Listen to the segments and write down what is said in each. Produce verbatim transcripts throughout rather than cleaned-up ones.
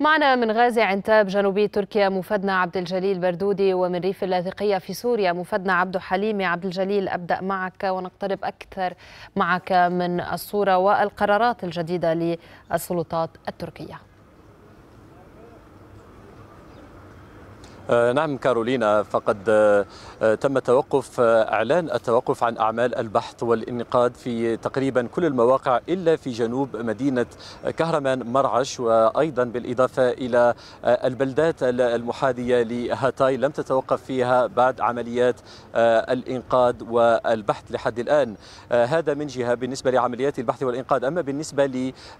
معنا من غازي عنتاب جنوبي تركيا مفدنا عبدالجليل بردودي، ومن ريف اللاذقية في سوريا مفدنا عبدو حليمة عبدالجليل. أبدأ معك ونقترب أكثر معك من الصورة والقرارات الجديدة للسلطات التركية. نعم كارولينا، فقد تم توقف إعلان التوقف عن أعمال البحث والإنقاذ في تقريبا كل المواقع إلا في جنوب مدينة كهرمان مرعش، وأيضا بالإضافة إلى البلدات المحاذية لهاتاي لم تتوقف فيها بعد عمليات الإنقاذ والبحث لحد الآن. هذا من جهة بالنسبة لعمليات البحث والإنقاذ. أما بالنسبة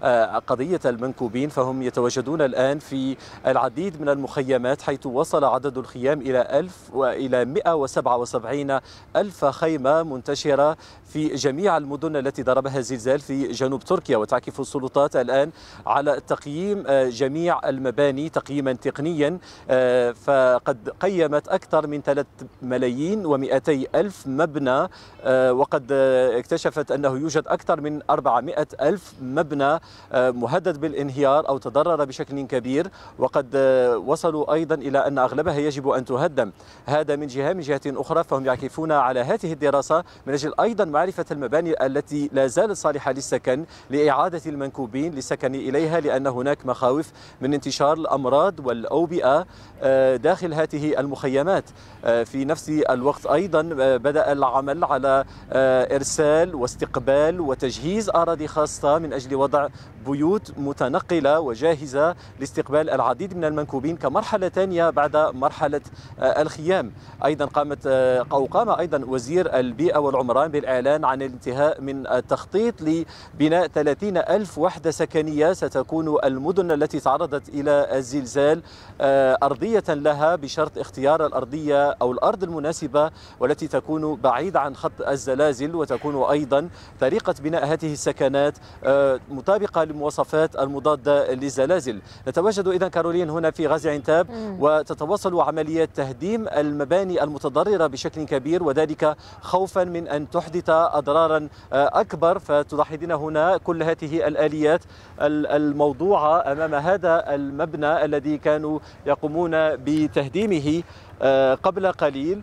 لقضية المنكوبين فهم يتواجدون الآن في العديد من المخيمات، حيث وصل عدد الخيام إلى ألف وإلى مئة وسبعة وسبعين ألف خيمة منتشرة في جميع المدن التي ضربها الزلزال في جنوب تركيا. وتعكف السلطات الآن على تقييم جميع المباني تقييما تقنيا، فقد قيمت أكثر من ثلاثة ملايين ومئتي ألف مبنى، وقد اكتشفت أنه يوجد أكثر من أربعمئة ألف مبنى مهدد بالانهيار أو تضرر بشكل كبير، وقد وصلوا أيضا إلى أن أغلبها يجب أن تهدم. هذا من جهة. من جهة أخرى فهم يعكفون على هذه الدراسة من أجل أيضا معرفة المباني التي لا زالت صالحة للسكن لإعادة المنكوبين للسكن إليها، لأن هناك مخاوف من انتشار الأمراض والأوبئة داخل هذه المخيمات. في نفس الوقت أيضا بدأ العمل على إرسال واستقبال وتجهيز أراضي خاصة من أجل وضع بيوت متنقلة وجاهزة لاستقبال العديد من المنكوبين كمرحلة ثانية بعد مرحلة الخيام. أيضا قامت أو قام أيضا وزير البيئة والعمران بالإعلان عن الانتهاء من التخطيط لبناء ثلاثين ألف وحدة سكنية ستكون المدن التي تعرضت إلى الزلزال أرضية لها، بشرط اختيار الأرضية أو الأرض المناسبة والتي تكون بعيدة عن خط الزلازل، وتكون أيضا طريقة بناء هذه السكنات مطابقة للمواصفات المضادة للزلازل. نتواجد إذن كارولين هنا في غازي عنتاب، وتتواصل عمليات تهديم المباني المتضررة بشكل كبير، وذلك خوفا من أن تحدث أضرارا أكبر. فتلاحظين هنا كل هذه الآليات الموضوعة أمام هذا المبنى الذي كانوا يقومون بتهديمه قبل قليل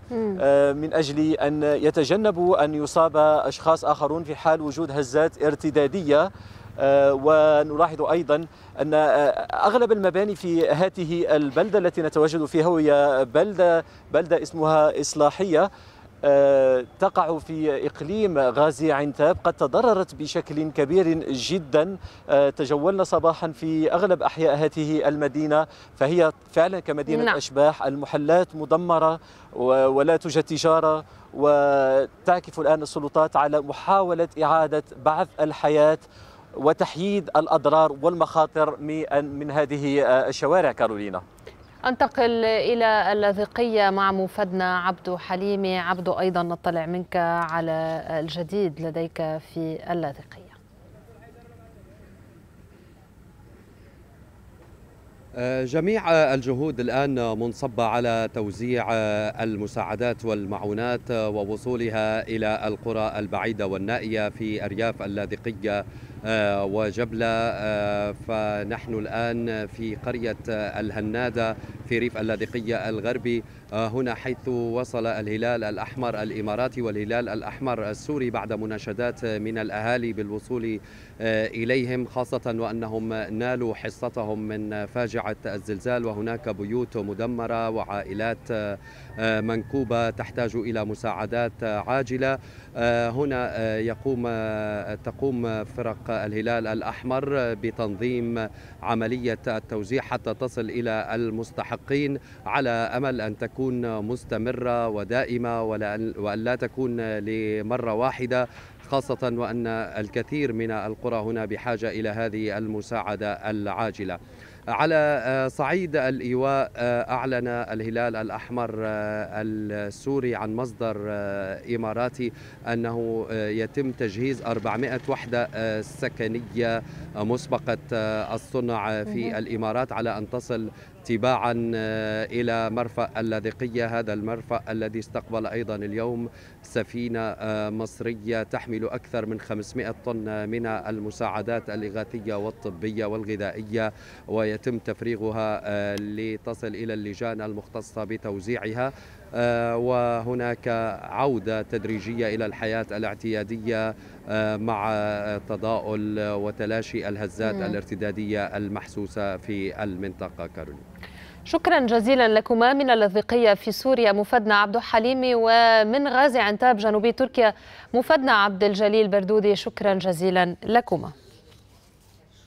من أجل أن يتجنبوا أن يصاب أشخاص آخرون في حال وجود هزات ارتدادية. ونلاحظ أيضا أن أغلب المباني في هذه البلدة التي نتواجد فيها وهي بلدة, بلدة اسمها إصلاحية تقع في إقليم غازي عنتاب قد تضررت بشكل كبير جدا. تجولنا صباحا في أغلب أحياء هذه المدينة، فهي فعلا كمدينة نعم. أشباح، المحلات مدمرة ولا توجد تجارة، وتعكف الآن السلطات على محاولة إعادة بعث الحياة وتحييد الأضرار والمخاطر من هذه الشوارع. كارولينا، أنتقل إلى اللاذقية مع مفدنا عبدو حليمة. عبدو، أيضا نطلع منك على الجديد لديك في اللاذقية. جميع الجهود الآن منصبة على توزيع المساعدات والمعونات ووصولها إلى القرى البعيدة والنائية في أرياف اللاذقية وجبلة. فنحن الآن في قرية الهنادة في ريف اللاذقية الغربي، هنا حيث وصل الهلال الأحمر الإماراتي والهلال الأحمر السوري بعد مناشدات من الأهالي بالوصول إليهم، خاصة وأنهم نالوا حصتهم من فاجعة الزلزال، وهناك بيوت مدمرة وعائلات منكوبة تحتاج إلى مساعدات عاجلة. هنا يقوم تقوم فرق الهلال الأحمر بتنظيم عملية التوزيع حتى تصل إلى المستحقين، على أمل أن تكون مستمرة ودائمة وأن لا تكون لمرة واحدة، خاصة وأن الكثير من القرى هنا بحاجة إلى هذه المساعدة العاجلة. على صعيد الإيواء، أعلن الهلال الأحمر السوري عن مصدر إماراتي أنه يتم تجهيز أربعمئة وحدة سكنية مسبقة الصنع في الإمارات على أن تصل تباعا إلى مرفأ اللاذقية. هذا المرفأ الذي استقبل أيضا اليوم سفينة مصرية تحمل أكثر من خمسمئة طن من المساعدات الإغاثية والطبية والغذائية، ويتم يتم تفريغها لتصل إلى اللجان المختصة بتوزيعها، وهناك عودة تدريجية إلى الحياة الاعتيادية مع تضاؤل وتلاشي الهزات مم. الارتدادية المحسوسة في المنطقة. كارولينا، شكرا جزيلا لكما من اللاذقية في سوريا مفدنا عبدو حليمة، ومن غازي عنتاب جنوبي تركيا مفدنا عبدالجليل بردودي، شكرا جزيلا لكما.